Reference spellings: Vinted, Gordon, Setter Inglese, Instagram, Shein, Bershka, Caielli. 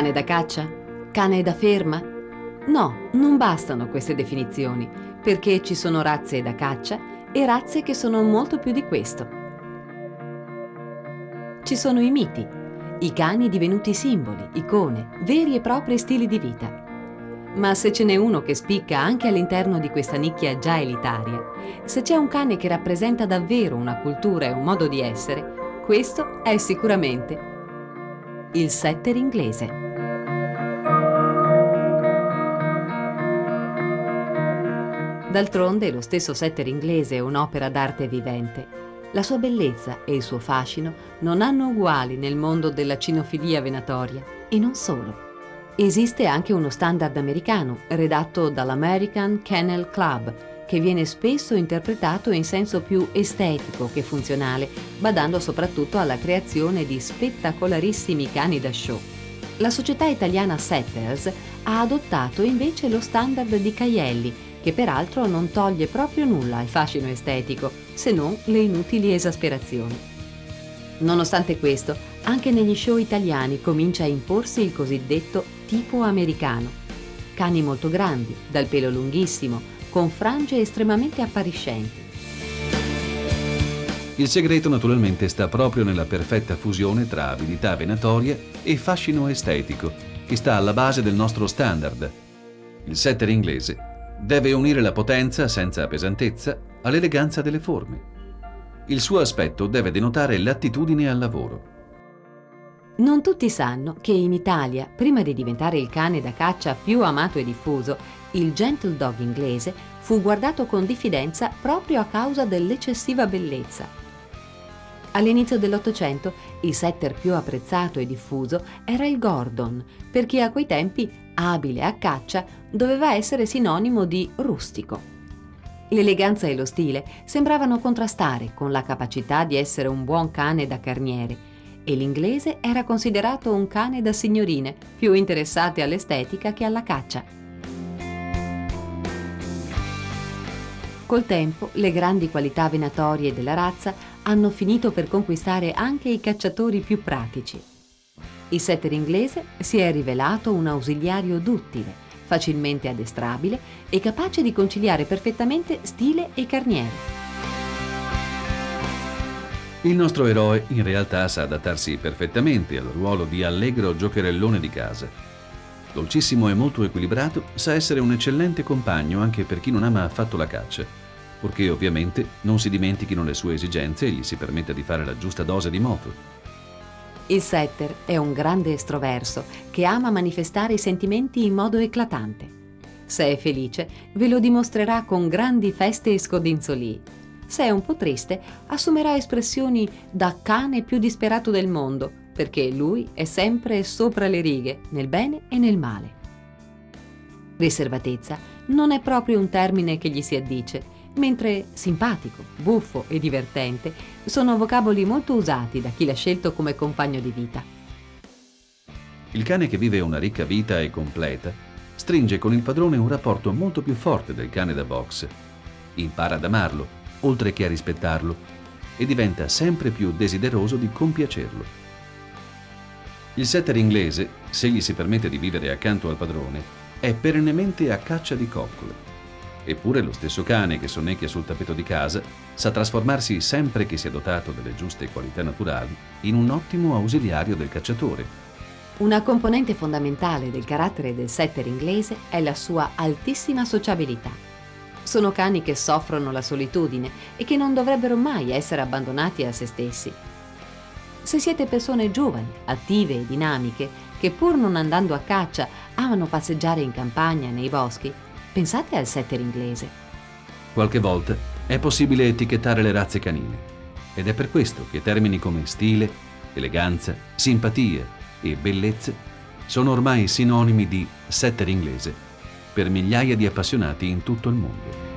cane da caccia? Cane da ferma? No, non bastano queste definizioni, perché ci sono razze da caccia e razze che sono molto più di questo. Ci sono i miti, i cani divenuti simboli, icone, veri e propri stili di vita. Ma se ce n'è uno che spicca anche all'interno di questa nicchia già elitaria, se c'è un cane che rappresenta davvero una cultura e un modo di essere, questo è sicuramente il setter inglese. D'altronde lo stesso setter inglese è un'opera d'arte vivente. La sua bellezza e il suo fascino non hanno uguali nel mondo della cinofilia venatoria, e non solo. Esiste anche uno standard americano, redatto dall'American Kennel Club, che viene spesso interpretato in senso più estetico che funzionale, badando soprattutto alla creazione di spettacolarissimi cani da show. La società italiana Setters ha adottato invece lo standard di Caielli, che peraltro non toglie proprio nulla al fascino estetico, se non le inutili esasperazioni. Nonostante questo, anche negli show italiani comincia a imporsi il cosiddetto tipo americano. Cani molto grandi, dal pelo lunghissimo, con frange estremamente appariscenti. Il segreto naturalmente sta proprio nella perfetta fusione tra abilità venatoria e fascino estetico, che sta alla base del nostro standard. Il setter inglese deve unire la potenza senza pesantezza all'eleganza delle forme. Il suo aspetto deve denotare l'attitudine al lavoro. Non tutti sanno che in Italia, prima di diventare il cane da caccia più amato e diffuso, il gentle dog inglese fu guardato con diffidenza proprio a causa dell'eccessiva bellezza. All'inizio dell'Ottocento, il setter più apprezzato e diffuso era il Gordon, perché a quei tempi, abile a caccia, doveva essere sinonimo di rustico. L'eleganza e lo stile sembravano contrastare con la capacità di essere un buon cane da carniere, e l'inglese era considerato un cane da signorine, più interessate all'estetica che alla caccia. Col tempo, le grandi qualità venatorie della razza hanno finito per conquistare anche i cacciatori più pratici. Il setter inglese si è rivelato un ausiliario duttile, facilmente addestrabile e capace di conciliare perfettamente stile e carniere. Il nostro eroe in realtà sa adattarsi perfettamente al ruolo di allegro giocherellone di casa. Dolcissimo e molto equilibrato, sa essere un eccellente compagno anche per chi non ama affatto la caccia, purché ovviamente non si dimentichino le sue esigenze e gli si permetta di fare la giusta dose di moto. Il setter è un grande estroverso che ama manifestare i sentimenti in modo eclatante. Se è felice, ve lo dimostrerà con grandi feste e scodinzolii. Se è un po' triste, assumerà espressioni da cane più disperato del mondo, perché lui è sempre sopra le righe, nel bene e nel male. Riservatezza non è proprio un termine che gli si addice, mentre simpatico, buffo e divertente sono vocaboli molto usati da chi l'ha scelto come compagno di vita. Il cane che vive una ricca vita e completa stringe con il padrone un rapporto molto più forte del cane da box. Impara ad amarlo, oltre che a rispettarlo, e diventa sempre più desideroso di compiacerlo. Il setter inglese, se gli si permette di vivere accanto al padrone, è perennemente a caccia di coccole. Eppure lo stesso cane che sonnecchia sul tappeto di casa sa trasformarsi, sempre che sia dotato delle giuste qualità naturali, in un ottimo ausiliario del cacciatore. Una componente fondamentale del carattere del setter inglese è la sua altissima sociabilità. Sono cani che soffrono la solitudine e che non dovrebbero mai essere abbandonati a se stessi. Se siete persone giovani, attive e dinamiche, che pur non andando a caccia amano passeggiare in campagna e nei boschi, pensate al setter inglese. Qualche volta è possibile etichettare le razze canine, ed è per questo che termini come stile, eleganza, simpatia e bellezza sono ormai sinonimi di setter inglese per migliaia di appassionati in tutto il mondo.